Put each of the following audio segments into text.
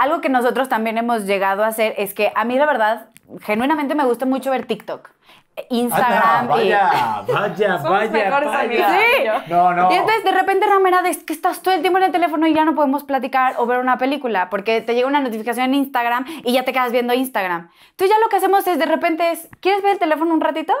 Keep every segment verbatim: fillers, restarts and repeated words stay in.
Algo que nosotros también hemos llegado a hacer es que a mí la verdad, genuinamente me gusta mucho ver TikTok, Instagram. Anda, vaya, y... vaya, vaya, vaya, vaya. Sí. No, no. Y entonces de repente Ramera, es que estás todo el tiempo en el teléfono y ya no podemos platicar o ver una película porque te llega una notificación en Instagram y ya te quedas viendo Instagram. Entonces ya lo que hacemos es de repente es, ¿quieres ver el teléfono un ratito?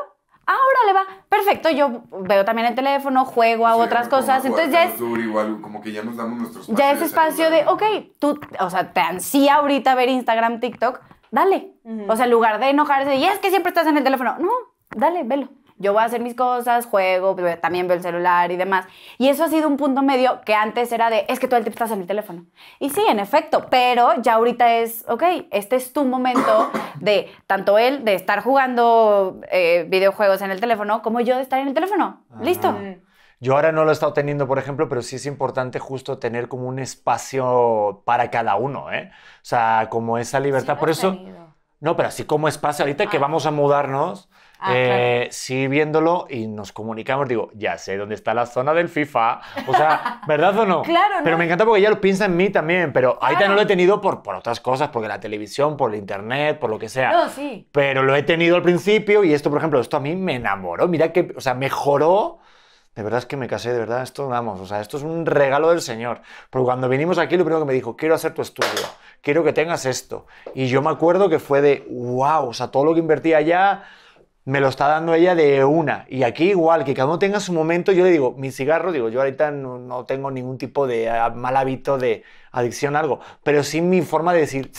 Ah, órale, va, perfecto, yo veo también el teléfono, juego a sí, otras cosas, entonces ya es... Igual, como que ya nos damos nuestros espacios. Ya es espacio de, ok, tú, o sea, te ansía ahorita ver Instagram, TikTok, dale. Uh-huh. O sea, en lugar de enojarse, y es que siempre estás en el teléfono, no, dale, velo. Yo voy a hacer mis cosas, juego, también veo el celular y demás. Y eso ha sido un punto medio que antes era de, es que todo el tiempo estás en el teléfono. Y sí, en efecto, pero ya ahorita es, ok, este es tu momento de, tanto él, de estar jugando eh, videojuegos en el teléfono, como yo de estar en el teléfono. Ajá. ¿Listo? Yo ahora no lo he estado teniendo, por ejemplo, pero sí es importante justo tener como un espacio para cada uno, ¿eh? O sea, como esa libertad. Sí, por eso... Tenido. No, pero así como espacio, ahorita ah. que vamos a mudarnos... Ah, eh, claro. Sí, viéndolo y nos comunicamos. Digo, ya sé dónde está la zona del FIFA. O sea, ¿verdad o no? Claro, ¿no? Pero me encanta porque ella lo piensa en mí también. Pero claro. Ahorita no lo he tenido por, por otras cosas, porque la televisión, por el internet, por lo que sea. No, sí. Pero lo he tenido al principio y esto, por ejemplo, esto a mí me enamoró. Mira que, o sea, mejoró. De verdad es que me casé, de verdad, esto, vamos, o sea, esto es un regalo del Señor. Porque cuando vinimos aquí, lo primero que me dijo, quiero hacer tu estudio, quiero que tengas esto. Y yo me acuerdo que fue de, wow, o sea, todo lo que invertí allá... me lo está dando ella de una. Y aquí igual, que cada uno tenga su momento, yo le digo, mi cigarro, digo, yo ahorita no, no tengo ningún tipo de mal hábito de adicción a algo, pero sí mi forma de decir,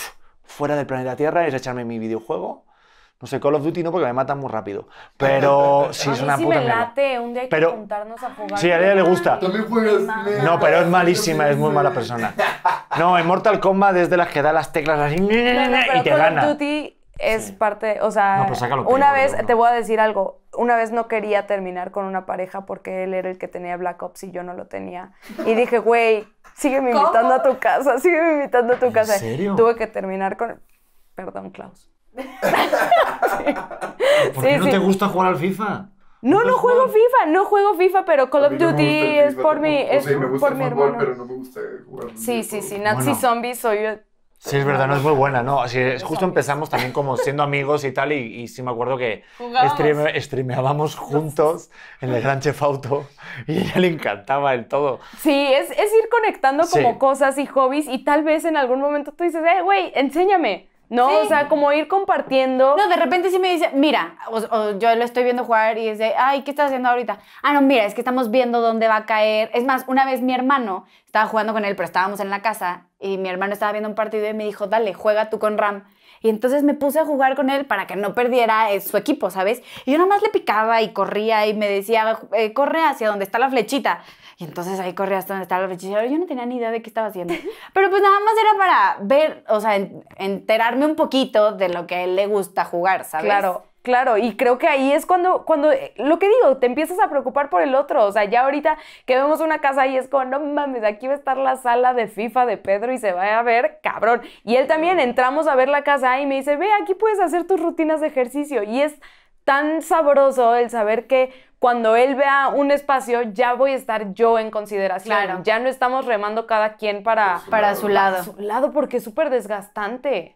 fuera del planeta Tierra es echarme mi videojuego. No sé, Call of Duty no, porque me matan muy rápido. Pero sí, es una sí puta me late, mierda. Un día hay que pero, juntarnos a jugar. Sí, a ella le gusta. También juegas. No, pero es malísima, es muy mala persona. No, en Mortal Kombat es de las que da las teclas así no, no, y te Call gana. Of Duty... Es sí. parte, o sea, no, sácalo, una vez, no. te voy a decir algo, una vez no quería terminar con una pareja porque él era el que tenía Black Ops y yo no lo tenía. Y dije, güey, sígueme ¿Cómo? invitando a tu casa, sígueme invitando a tu casa. ¿En serio? Tuve que terminar con... Perdón, Klaus. sí. ¿Por qué sí, no sí. te gusta jugar al FIFA? No, no juego jugar? FIFA, no juego FIFA, pero Call of Duty no es FIFA, por mi, es o sea, me gusta por mi hermano. Pero no me gusta jugar. Sí, sí, sí, Nazi bueno. Zombie soy yo. Sí, es verdad, no es muy buena, ¿no? Así es, justo empezamos también como siendo amigos y tal, y, y sí me acuerdo que streame, streameábamos juntos en el Grand Theft Auto y a ella le encantaba el todo. Sí, es, es ir conectando como sí. cosas y hobbies y tal vez en algún momento tú dices, eh, güey, enséñame. No, sí. o sea, como ir compartiendo. No, de repente sí me dice, mira, o, o yo lo estoy viendo jugar y dice, ay, ¿qué estás haciendo ahorita? Ah, no, mira, es que estamos viendo dónde va a caer. Es más, una vez mi hermano estaba jugando con él, pero estábamos en la casa y mi hermano estaba viendo un partido y me dijo, dale, juega tú con Ram. Y entonces me puse a jugar con él para que no perdiera su equipo, ¿sabes? Y yo nada más le picaba y corría y me decía, eh, corre hacia donde está la flechita. Y entonces ahí corría hasta donde estaba la flechita. Yo no tenía ni idea de qué estaba haciendo. Pero pues nada más era para ver, o sea, enterarme un poquito de lo que a él le gusta jugar, ¿sabes? Claro. Claro, y creo que ahí es cuando, cuando, lo que digo, te empiezas a preocupar por el otro. O sea, ya ahorita que vemos una casa y es como, no mames, aquí va a estar la sala de FIFA de Pedro y se va a ver cabrón. Y él también, entramos a ver la casa y me dice, ve, aquí puedes hacer tus rutinas de ejercicio. Y es tan sabroso el saber que cuando él vea un espacio, ya voy a estar yo en consideración. Claro. Ya no estamos remando cada quien para, para su lado. Para su lado, porque es súper desgastante.